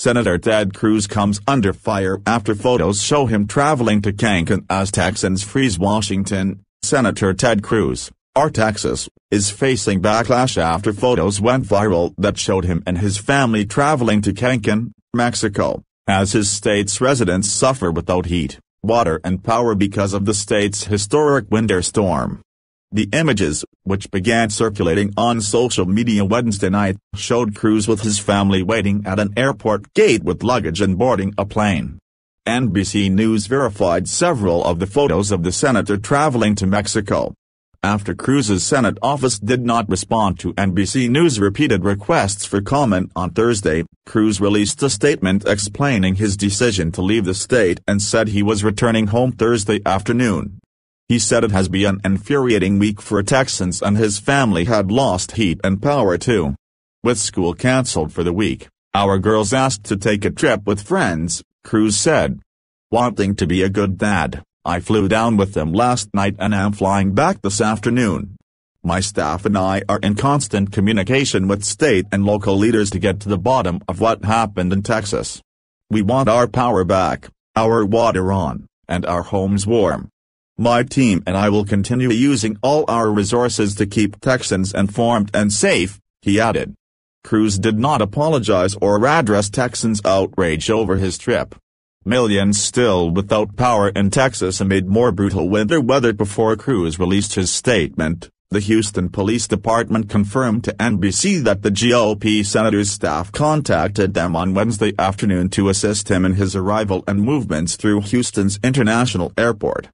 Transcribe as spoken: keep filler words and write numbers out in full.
Senator Ted Cruz comes under fire after photos show him traveling to Cancún as Texans freeze Washington. Senator Ted Cruz, R. Texas, is facing backlash after photos went viral that showed him and his family traveling to Cancún, Mexico, as his state's residents suffer without heat, water and power because of the state's historic winter storm. The images, which began circulating on social media Wednesday night, showed Cruz with his family waiting at an airport gate with luggage and boarding a plane. N B C News verified several of the photos of the senator traveling to Mexico. After Cruz's Senate office did not respond to N B C News' repeated requests for comment on Thursday, Cruz released a statement explaining his decision to leave the state and said he was returning home Thursday afternoon. He said it has been an infuriating week for Texans and his family had lost heat and power too. With school canceled for the week, our girls asked to take a trip with friends, Cruz said. Wanting to be a good dad, I flew down with them last night and am flying back this afternoon. My staff and I are in constant communication with state and local leaders to get to the bottom of what happened in Texas. We want our power back, our water on, and our homes warm. My team and I will continue using all our resources to keep Texans informed and safe, he added. Cruz did not apologize or address Texans' outrage over his trip. Millions still without power in Texas amid more brutal winter weather. Before Cruz released his statement, the Houston Police Department confirmed to N B C that the G O P senator's staff contacted them on Wednesday afternoon to assist him in his arrival and movements through Houston's International Airport.